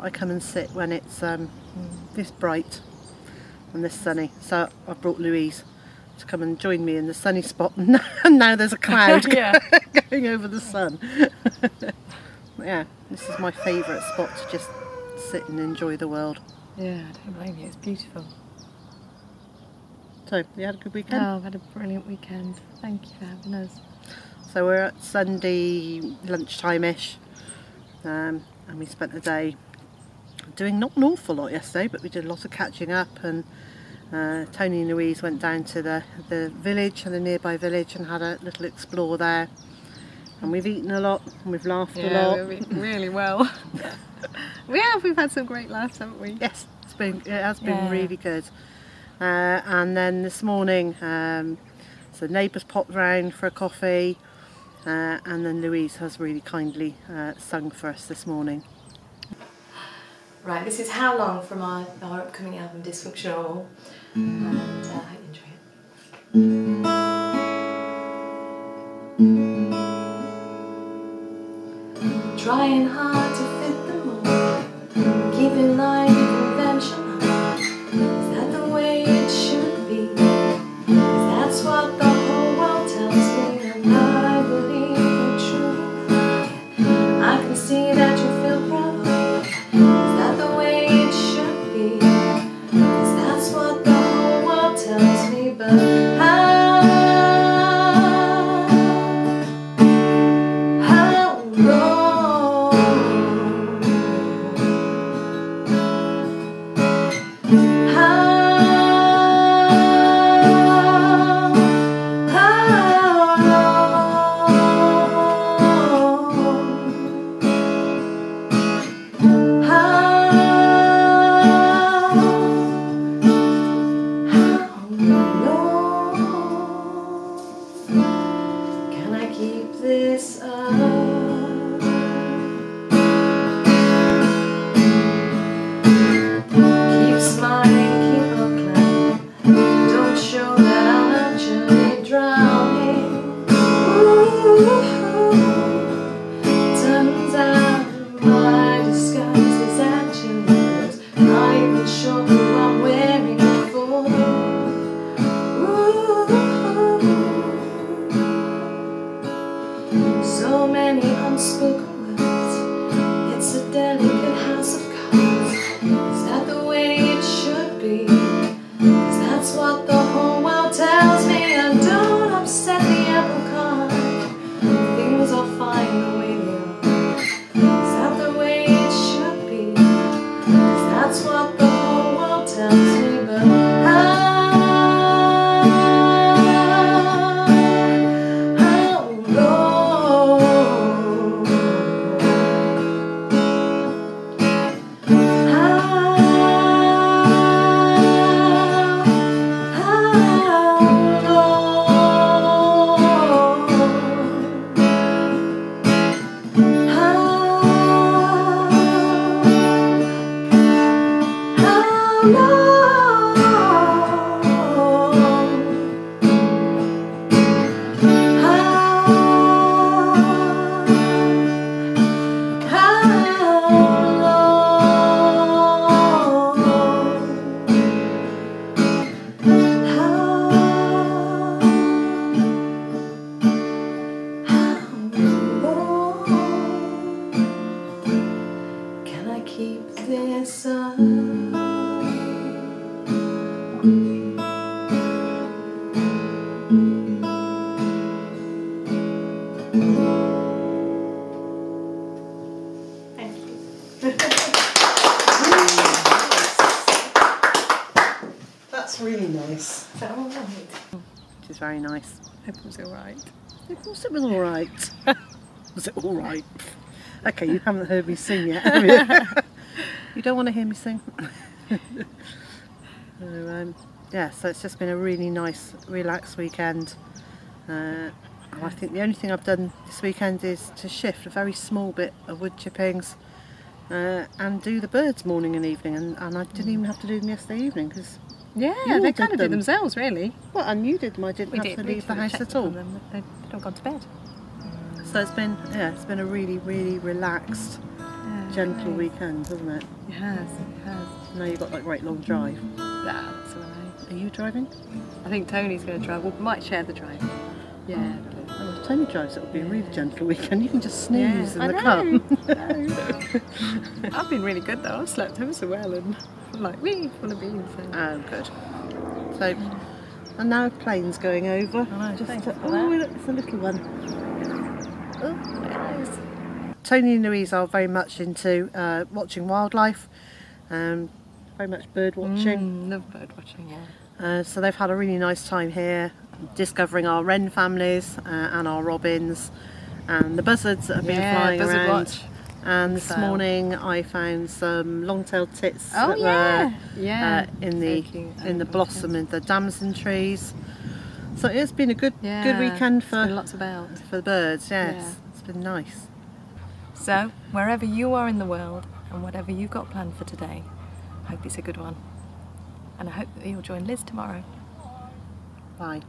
out, I come and sit when it's this bright and this sunny. So I brought Louise to come and join me in the sunny spot, and now there's a cloud going over the sun. Yeah, this is my favourite spot to just sit and enjoy the world. Yeah, I don't blame you, it's beautiful. So, you had a good weekend? Oh, I've had a brilliant weekend. Thank you for having us. So we're at Sunday lunchtime-ish, and we spent the day doing not an awful lot yesterday, but we did a lot of catching up, and Tony and Louise went down to the nearby village and had a little explore there. And we've eaten a lot, and we've laughed a lot. We've eaten really well. We have, we've had some great laughs, haven't we? Yes, it has been really good. And then this morning, so neighbours popped round for a coffee, and then Louise has really kindly sung for us this morning. Right, this is How Long from our upcoming album Dysfunctionormal, and I hope you enjoy it. Trying hard to fit the mold, keep in line with convention. Is that the way it should be? 'Cause that's what the whole world tells me, and I believe it truly. I can see that you feel proud. Is that the way it should be? 'Cause that's what the whole world tells me, but. Very nice. I hope it was alright. Of course it was alright. Was it alright? Okay, you haven't heard me sing yet, have you? You don't want to hear me sing. So it's just been a really nice, relaxed weekend. And I think the only thing I've done this weekend is to shift a very small bit of wood chippings and do the birds morning and evening. And I didn't even have to do them yesterday evening because yeah, they kind of do themselves, really. Well, and you did them. I didn't have to leave the house at all. They'd all gone to bed. So it's been a really, really relaxed gentle weekend, hasn't it? It has, it has. Now you've got that great long drive. That's all right. Are you driving? I think Tony's going to drive. We might share the drive. Yeah. Oh, if Tony drives, it'll be a really gentle weekend. You can just snooze in the car. I've been really good though. I've slept ever so well and I'm like, wee, full of beans. Oh, good. So, and now a plane's going over. Oh, just to, oh look, it's a little one. Oh, it is. Tony and Louise are very much into watching wildlife, very much bird watching. Love bird watching, yeah. So they've had a really nice time here, discovering our wren families and our robins and the buzzards that have been flying around. Watch. And this morning I found some long-tailed tits that were in the blossom in the damson trees. So it's been a good weekend for lots of birds. For the birds, it's been nice. So, wherever you are in the world and whatever you've got planned for today, I hope it's a good one. And I hope that you'll join Liz tomorrow. Bye.